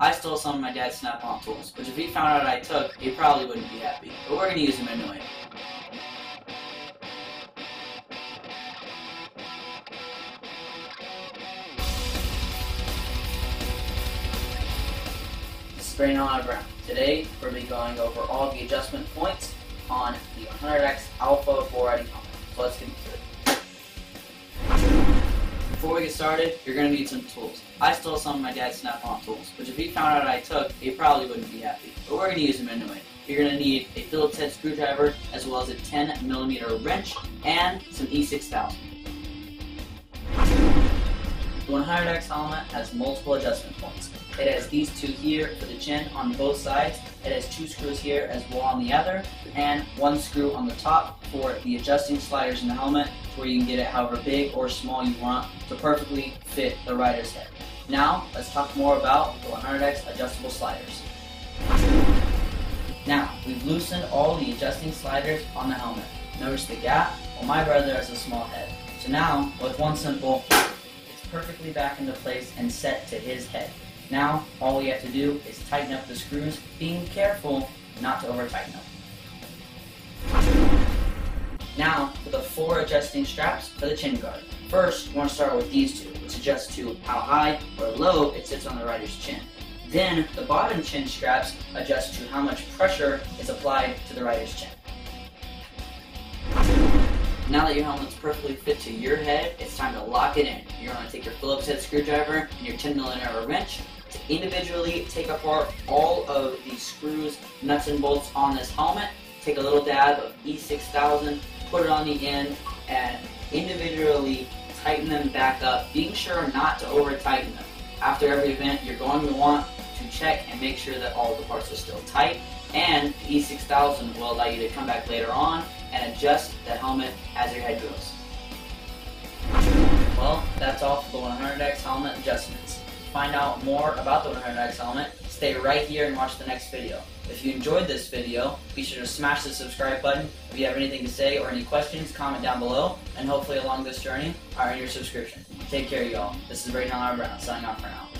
I stole some of my dad's snap-on tools, which if he found out I took, he probably wouldn't be happy, but we're gonna use them anyway. This is Brayden Hollywood Brown. Today, we'll be going over all the adjustment points on the 100X Alpha 4 ID component. So let's get into it. Before we get started, you're going to need some tools. I stole some of my dad's snap-on tools, which if he found out I took, he probably wouldn't be happy, but we're going to use them anyway. You're going to need a Phillips head screwdriver, as well as a 10mm wrench, and some E6000. The 100X element has multiple adjustment points. It has these two here for the chin on both sides, it has two screws here as well on the other, and one screw on the top for the adjusting sliders in the helmet, where you can get it however big or small you want to perfectly fit the rider's head. Now, let's talk more about the 100X adjustable sliders. Now, we've loosened all the adjusting sliders on the helmet. Notice the gap? Well, my brother has a small head. So now, with one simple, it's perfectly back into place and set to his head. Now, all we have to do is tighten up the screws, being careful not to over-tighten them. Now, for the four adjusting straps for the chin guard. First, you want to start with these two, which adjust to how high or low it sits on the rider's chin. Then, the bottom chin straps adjust to how much pressure is applied to the rider's chin. Now that your helmet's perfectly fit to your head, it's time to lock it in. You're going to take your Phillips head screwdriver and your 10mm wrench to individually take apart all of the screws, nuts, and bolts on this helmet. Take a little dab of E6000, put it on the end, and individually tighten them back up, being sure not to over-tighten them. After every event, you're going to want to check and make sure that all the parts are still tight, and the E6000 will allow you to come back later on and adjust the helmet as your head goes. Well, that's all for the 100X helmet adjustments. To find out more about the 100X helmet, stay right here and watch the next video. If you enjoyed this video, be sure to smash the subscribe button. If you have anything to say or any questions, comment down below, and hopefully along this journey, I'll earn your subscription. Take care, y'all. This is Brayden Hollywood Brown, signing off for now.